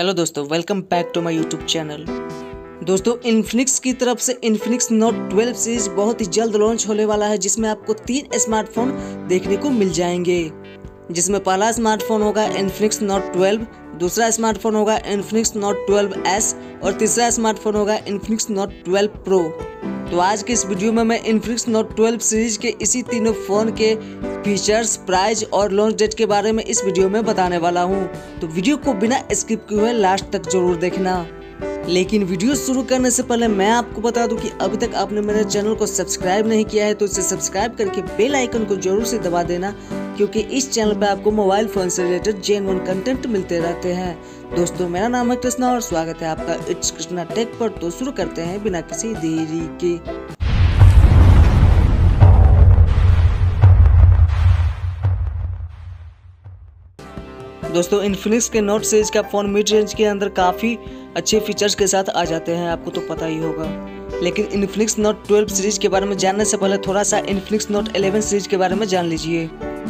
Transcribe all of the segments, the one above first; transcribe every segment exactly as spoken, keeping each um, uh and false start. Hello दोस्तों, welcome back to my YouTube channel. दोस्तों, Infinix की तरफ से इन्फिनिक्स नोट ट्वेल्व सीरीज बहुत ही जल्द लॉन्च होने वाला है, जिसमें आपको तीन स्मार्टफोन देखने को मिल जाएंगे। जिसमें पहला स्मार्टफोन होगा इन्फिनिक्स नोट ट्वेल्व, दूसरा स्मार्टफोन होगा इन्फिनिक्स नोट ट्वेल्व एस और तीसरा स्मार्टफोन होगा इन्फिनिक्स नोट ट्वेल्व प्रो। तो आज के इस वीडियो में मैं इन्फिनिक्स नोट ट्वेल्व सीरीज के इसी तीनों फ़ोन के फीचर्स, प्राइस और लॉन्च डेट के बारे में इस वीडियो में बताने वाला हूं। तो वीडियो को बिना स्किप किए हुए लास्ट तक जरूर देखना। लेकिन वीडियो शुरू करने से पहले मैं आपको बता दूं कि अभी तक आपने मेरे चैनल को सब्सक्राइब नहीं किया है तो इसे सब्सक्राइब करके बेल आइकन को जरूर से दबा देना, क्योंकि इस चैनल पर आपको मोबाइल फोन से रिलेटेड जेन्युइन कंटेंट मिलते रहते हैं। दोस्तों, मेरा नाम है कृष्णा और स्वागत है आपका इट्स कृष्णा टेक पर। तो शुरू करते हैं बिना किसी देरी के। दोस्तों, इन्फिनिक्स के नोट सीरीज का फोन मिड रेंज के अंदर काफ़ी अच्छे फीचर्स के साथ आ जाते हैं, आपको तो पता ही होगा। लेकिन इन्फिनिक्स नोट ट्वेल्व सीरीज के बारे में जानने से पहले थोड़ा सा इन्फिनिक्स नोट इलेवन सीरीज के बारे में जान लीजिए।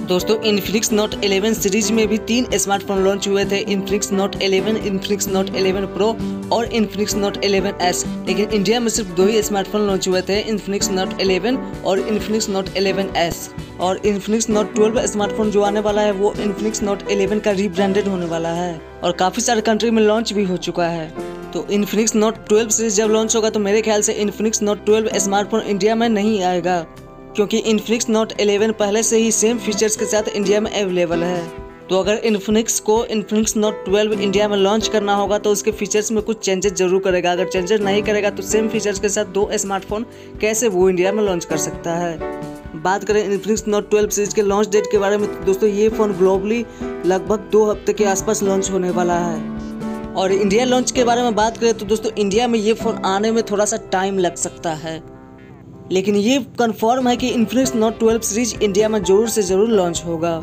दोस्तों, इन्फिनिक्स नोट इलेवन सीरीज में भी तीन स्मार्टफोन लॉन्च हुए थे, Infinix Note eleven, Infinix Note eleven pro और इन्फिनिक्स नोट इलेवन एस। लेकिन इंडिया में सिर्फ दो ही स्मार्टफोन लॉन्च हुए थे, इन्फिनिक्स नोट इलेवन और इन्फिनिक्स नोट इलेवन एस। और इन्फिनिक्स नोट ट्वेल्व स्मार्टफोन जो आने वाला है वो इन्फिनिक्स नोट इलेवन का रीब्रांडेड होने वाला है और काफी सारे कंट्री में लॉन्च भी हो चुका है। तो इन्फिनिक्स नोट ट्वेल्व सीरीज जब लॉन्च होगा तो मेरे ख्याल से Infinix Note twelve smartphone India में नहीं आएगा, क्योंकि इन्फिनिक्स नोट इलेवन पहले से ही सेम फीचर्स के साथ इंडिया में अवेलेबल है। तो अगर इन्फिनिक्स को इन्फिनिक्स नोट ट्वेल्व इंडिया में लॉन्च करना होगा तो उसके फीचर्स में कुछ चेंजेस जरूर करेगा। अगर चेंजेस नहीं करेगा तो सेम फीचर्स के साथ दो स्मार्टफोन कैसे वो इंडिया में लॉन्च कर सकता है। बात करें इन्फिनिक्स नोट ट्वेल्व सीरीज के लॉन्च डेट के बारे में, तो दोस्तों ये फ़ोन ग्लोबली लगभग दो हफ्ते के आसपास लॉन्च होने वाला है। और इंडिया लॉन्च के बारे में बात करें तो दोस्तों इंडिया में ये फ़ोन आने में थोड़ा सा टाइम लग सकता है, लेकिन ये कंफर्म है कि Infinix Note twelve series India में ज़रूर से ज़रूर लॉन्च होगा।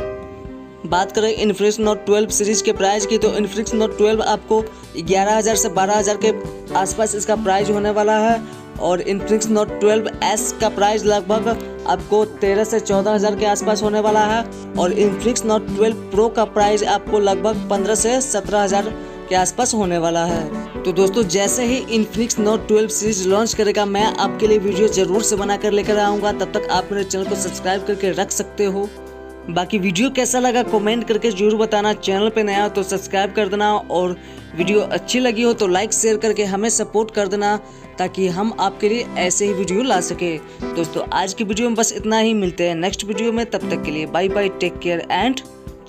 बात करें इन्फिनिक्स नोट ट्वेल्व सीरीज के प्राइस की, तो इन्फिनिक्स नोट ट्वेल्व आपको ग्यारह हज़ार से बारह हज़ार के आसपास इसका प्राइस होने वाला है और इन्फिनिक्स नोट ट्वेल्व एस का प्राइस लगभग आपको तेरह से चौदह हज़ार के आसपास होने वाला है और इन्फिनिक्स नोट ट्वेल्व प्रो का प्राइस आपको लगभग पंद्रह से सत्रह हज़ार के आसपास होने वाला है। तो दोस्तों, जैसे ही Infinix Note twelve series launch करेगा मैं आपके लिए वीडियो जरूर से बनाकर लेकर आऊँगा। तब तक आप मेरे चैनल को सब्सक्राइब करके रख सकते हो। बाकी वीडियो कैसा लगा कमेंट करके जरूर बताना। चैनल पे नया हो तो सब्सक्राइब कर देना और वीडियो अच्छी लगी हो तो लाइक शेयर करके हमें सपोर्ट कर देना, ताकि हम आपके लिए ऐसे ही वीडियो ला सके। दोस्तों, आज की वीडियो में बस इतना ही। मिलते हैं नेक्स्ट वीडियो में, तब तक के लिए bye bye, take care and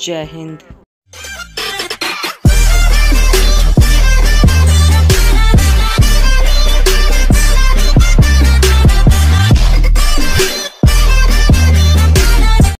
जय हिंद।